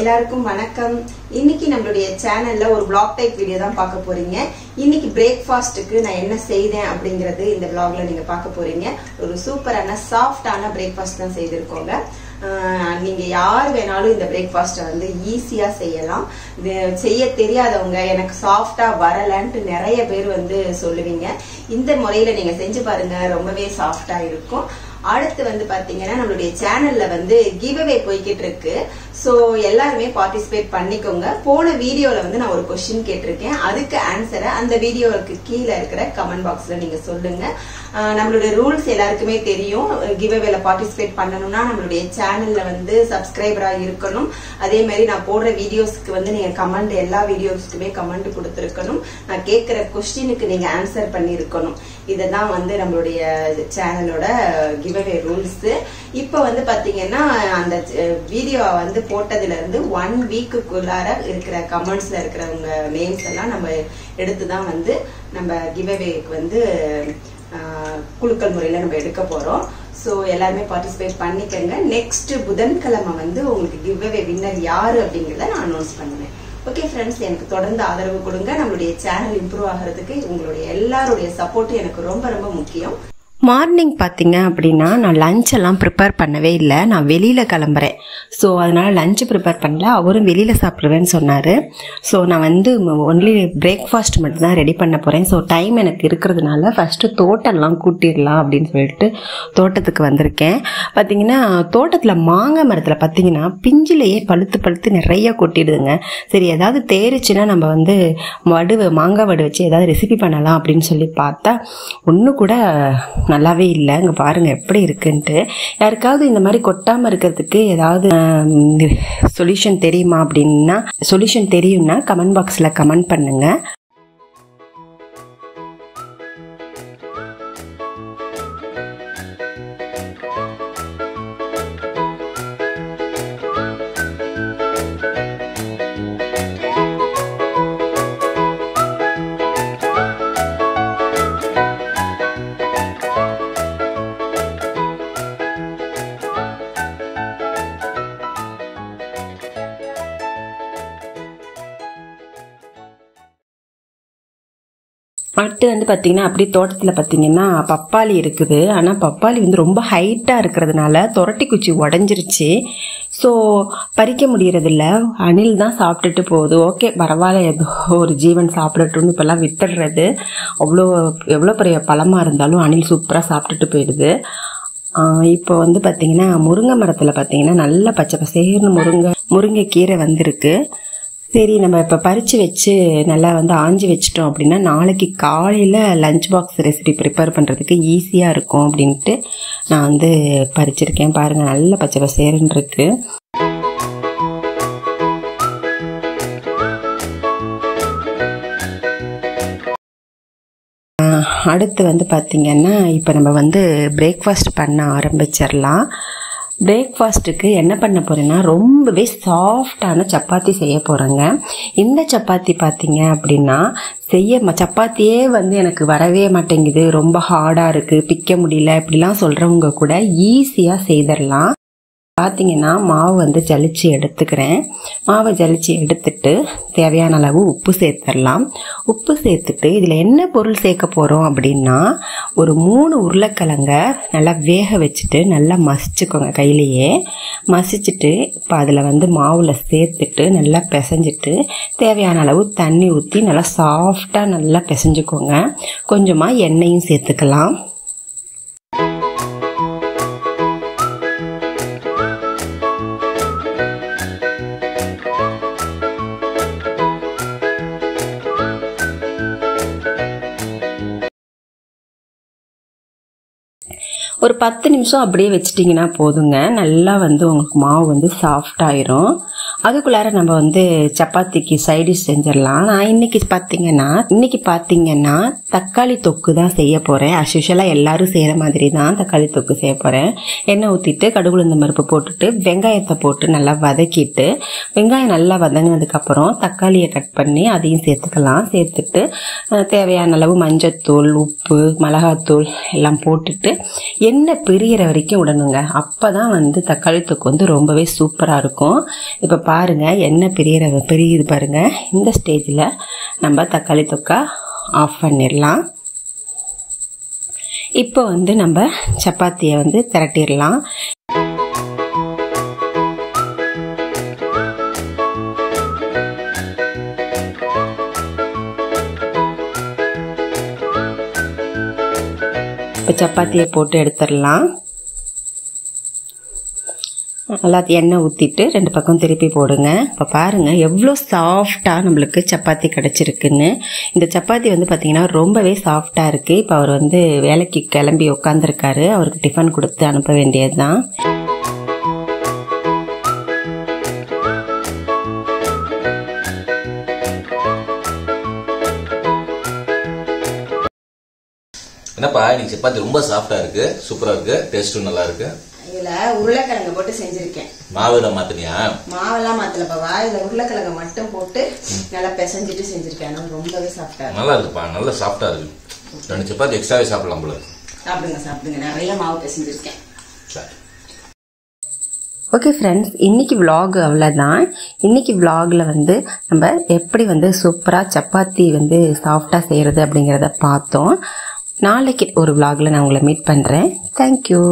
எல்லாருக்கும் வணக்கம் இன்னைக்கு நம்மளுடைய சேனல்ல ஒரு vlog டைப் வீடியோ தான் பார்க்க போறீங்க இன்னைக்கு பிரேக்பாஸ்ட்க்கு நான் என்ன செய்தேன் அப்படிங்கறது இந்த vlogல நீங்க பார்க்க போறீங்க ஒரு சூப்பரான சாஃப்ட்டான பிரேக்பாஸ்ட் தான் செய்திருக்கோங்க நீங்க யார் வேணாலும் இந்த பிரேக்பாஸ்ட் வந்து ஈஸியா செய்யலாம் செய்ய தெரியாதவங்க எனக்கு சாஃப்ட்டா வரலன்னு நிறைய பேர் வந்து சொல்லுவீங்க இந்த முறையில நீங்க செஞ்சு பாருங்க ரொம்பவே சாஃப்ட்டா இருக்கும் அடுத்து வந்து பாத்தீங்கன்னா நம்மளுடைய சேனல்ல வந்து giveaway போயிட்டு இருக்கு சோ எல்லாரும் பார்ட்டிசிபேட் பண்ணிக்கோங்க போன வீடியோல வந்து நான் ஒரு क्वेश्चन கேட்டிருக்கேன் அதுக்கு ஆன்சரை அந்த வீடியோக்கு கீழ இருக்கிற கமெண்ட் பாக்ஸ்ல நீங்க சொல்லுங்க நம்மளுடைய ரூல்ஸ் எல்லாருக்குமே தெரியும் giveawayல பார்ட்டிசிபேட் பண்ணனும்னா நம்மளுடைய சேனல்ல வந்து சப்ஸ்கிரைபரா இருக்கணும் அதே மாதிரி நான் போடுற வீடியோஸ்க்கு வந்து நீங்க கமெண்ட் எல்லா வீடியோஸ்க்குமே கமெண்ட் கொடுத்திருக்கணும் நான் கேக்குற क्वेश्चनக்கு நீங்க ஆன்சர் பண்ணியிருக்கணும் இதெல்லாம் வந்து நம்மளுடைய சேனலோட giveaway rules இப்போ வந்து பாத்தீங்கன்னா அந்த வீடியோ வந்து போட்டதில இருந்து 1 வீக் குள்ளார இருக்கிற கமெண்ட்ஸ்ல இருக்கிறவங்க நேம்ஸ் எல்லாம் நம்ம எடுத்து தான் வந்து நம்ம giveawayக்கு வந்து குலுக்கல் முறையில நம்ம எடுக்க போறோம் சோ எல்லாரும் பார்ட்டிசிபேட் பண்ணிக்கங்க நெக்ஸ்ட் புதன்கிழமை வந்து உங்களுக்கு giveaway winner யாரு அப்படிங்கறத நான் அனௌன்ஸ் பண்ணுவேன் ஓகே फ्रेंड्स எனக்கு தொடர்ந்து ஆதரவு கொடுங்க நம்மளுடைய சேனல் இம்ப்ரூவ் ஆகிறதுக்கு உங்களுடைய எல்லாரோட சப்போர்ட் எனக்கு ரொம்ப ரொம்ப முக்கியம் மார்னிங் பார்த்தீங்க அப்படின்னா நான் லஞ்செல்லாம் ப்ரிப்பேர் பண்ணவே இல்லை நான் வெளியில் கிளம்புறேன் ஸோ அதனால் லஞ்சு ப்ரிப்பேர் பண்ணல அவரும் வெளியில் சாப்பிடுவேன்னு சொன்னார் ஸோ நான் வந்து ஒன்லி பிரேக்ஃபாஸ்ட் மட்டும்தான் ரெடி பண்ண போகிறேன் ஸோ டைம் எனக்கு இருக்கிறதுனால ஃபஸ்ட்டு தோட்டம்லாம் கூட்டிடலாம் அப்படின்னு சொல்லிட்டு தோட்டத்துக்கு வந்திருக்கேன் பார்த்தீங்கன்னா தோட்டத்தில் மாங்காய் மரத்தில் பார்த்தீங்கன்னா பிஞ்சிலேயே பழுத்து நிறைய கொட்டிடுதுங்க சரி ஏதாவது தேரிச்சுன்னா நம்ம வந்து வடுவை மாங்காய் வடு வச்சு ஏதாவது ரெசிபி பண்ணலாம் அப்படின்னு சொல்லி பார்த்தா ஒன்று கூட நல்லாவே இல்லை இங்கே பாருங்கள் எப்படி இருக்குன்ட்டு யாருக்காவது இந்த மாதிரி கொட்டாமல் இருக்கிறதுக்கு ஏதாவது சொல்யூஷன் தெரியுமா அப்படின்னா சொல்யூஷன் தெரியும்னா கமெண்ட் பாக்ஸில் கமெண்ட் பண்ணுங்கள் அடுத்து வந்து பார்த்தீங்கன்னா அப்படி தோட்டத்தில் பார்த்தீங்கன்னா பப்பாளி இருக்குது ஆனால் பப்பாளி வந்து ரொம்ப ஹைட்டாக இருக்கிறதுனால துரட்டி குச்சி உடஞ்சிருச்சு ஸோ பறிக்க முடியறதில்ல அணில் தான் சாப்பிட்டுட்டு போகுது ஓகே பரவாயில்ல ஏதோ ஒரு ஜீவன் சாப்பிடட்டும்னு இப்போல்லாம் வித்துடுறது எவ்வளோ பெரிய பழமாக இருந்தாலும் அணில் சூப்பராக சாப்பிட்டுட்டு போயிடுது இப்போ வந்து பார்த்தீங்கன்னா முருங்கை மரத்தில் பார்த்தீங்கன்னா நல்லா பச்சை பசேர்னு முருங்கைக்கீரை வந்திருக்கு சரி நம்ம இப்போ பறித்து வச்சு நல்லா வந்து ஆஞ்சி வச்சிட்டோம் அப்படின்னா நாளைக்கு காலையில் லஞ்ச் பாக்ஸ் ரெசிபி ப்ரிப்பேர் பண்ணுறதுக்கு ஈஸியாக இருக்கும் அப்படின்ட்டு நான் வந்து பறிச்சிருக்கேன் பாருங்கள் நல்ல பச்சை பசேர்னு இருக்கு அடுத்து வந்து பார்த்திங்கன்னா இப்போ நம்ம வந்து பிரேக்ஃபாஸ்ட் பண்ண ஆரம்பிச்சிடலாம் பிரேக்ஃபாஸ்ட்டுக்கு என்ன பண்ண போகிறேன்னா ரொம்பவே சாஃப்டான சப்பாத்தி செய்ய போகிறேங்க இந்த சப்பாத்தி பார்த்தீங்க அப்படின்னா சப்பாத்தியே வந்து எனக்கு வரவே மாட்டேங்குது ரொம்ப ஹார்டாக இருக்குது பிக்க முடியல இப்படிலாம் சொல்கிறவங்க கூட ஈஸியாக செய்திடலாம் பார்த்தீங்கன்னா மாவு வந்து ஜலிச்சு எடுத்துக்கிறேன் மாவை ஜலிச்சு எடுத்துட்டு தேவையான அளவு உப்பு சேர்த்துடலாம் உப்பு சேர்த்துட்டு இதில் என்ன பொருள் சேர்க்க போகிறோம் அப்படின்னா ஒரு 3 உருளைக்கிழங்க நல்லா வேக வச்சுட்டு நல்லா மசிச்சுக்கோங்க கையிலேயே மசிச்சுட்டு இப்போ அதில் வந்து மாவில் சேர்த்துட்டு நல்லா பிசைஞ்சிட்டு தேவையான அளவு தண்ணி ஊற்றி நல்லா சாஃப்டாக நல்லா பிசைஞ்சுக்கோங்க கொஞ்சமாக எண்ணெயும் சேர்த்துக்கலாம் ஒரு 10 நிமிஷம் அப்படியே வச்சிட்டிங்கன்னா போதுங்க நல்லா வந்து உங்களுக்கு மாவு வந்து சாஃப்டாயிரும் அதுக்குள்ளார நம்ம வந்து சப்பாத்திக்கு சைடிஷ் செஞ்சிடலாம் நான் இன்னைக்கு பார்த்தீங்கன்னா தக்காளி தொக்கு தான் செய்ய போகிறேன் அஸ் யூஷுவலாக எல்லாரும் செய்கிற மாதிரி தான் தக்காளி தொக்கு செய்ய போகிறேன் எண்ணெய் ஊற்றிட்டு கடுகு உளுந்து பருப்பு போட்டுட்டு வெங்காயத்தை போட்டு நல்லா வதக்கிட்டு வெங்காயம் நல்லா வதங்கினதுக்கப்புறம் தக்காளியை கட் பண்ணி அதையும் சேர்த்துக்கலாம் சேர்த்துட்டு தேவையான அளவு மஞ்சத்தூள் உப்பு மிளகாத்தூள் எல்லாம் போட்டுட்டு எண்ணெய் பிரியிற வரைக்கும் விடணுங்க அப்போ தான் வந்து தக்காளி தொக்கு வந்து ரொம்பவே சூப்பராக இருக்கும் இப்போ பாருங்கள் எண்ணெய் பிரியுது பாருங்கள். இந்த ஸ்டேஜில் நம்ம தக்காளி தொக்கா ஆஃப் பண்ணிடலாம். இப்போ வந்து நம்ம சப்பாத்தியை வந்து திரட்டிடலாம். இப்போ சப்பாத்தியை போட்டு எடுத்துடலாம். எல்லாத்தையும் எண்ணெய் ஊற்றிட்டு ரெண்டு பக்கம் திருப்பி போடுங்க. இப்போ பாருங்கள் எவ்வளோ சாஃப்டாக நம்மளுக்கு சப்பாத்தி கிடச்சிருக்குன்னு. இந்த சப்பாத்தி வந்து பார்த்திங்கன்னா ரொம்பவே சாஃப்டாக இருக்குது. இப்போ அவர் வந்து வேலைக்கு கிளம்பி உட்காந்துருக்காரு. அவருக்கு டிஃபன் கொடுத்து அனுப்ப வேண்டியது தான். என்னப்பா இன்னைக்கு சப்பாத்தி ரொம்ப சாஃப்டாக இருக்குது, சூப்பராக இருக்குது, டேஸ்ட்டும் நல்லா இருக்குது. இதுல உருளைக்கிழங்கு போட்டு செஞ்சிருக்கேன். மாவெல்லாம் மாத்தினியா? மாவெல்லாம் மாத்தலப்பா, இதுல உருளைக்கிழங்கு மட்டும் போட்டு நல்லா பிசைஞ்சிட்டு செஞ்சிருக்கேன். ரொம்பவே சாஃப்டா நல்லா இருக்குப்பா, நல்லா சாஃப்டா இருக்கு. ரெண்டு சப்பாத்தி எக்ஸ்ட்ராவே சாப்பிடலாம் போல. சாப்பிடுங்க சாப்பிடுங்க, நிறைய மாவு பிசைஞ்சிருக்கேன். ஓகே ஃப்ரெண்ட்ஸ், இன்றைக்கி விலாக் அவ்வளோதான். இன்றைக்கி விலாகில் வந்து நம்ம எப்படி வந்து சூப்பராக சப்பாத்தி வந்து சாஃப்டாக செய்கிறது அப்படிங்கிறத பார்த்தோம். நாளைக்கு ஒரு விலாகில் நான் உங்களை மீட் பண்ணுறேன். தேங்க்யூ.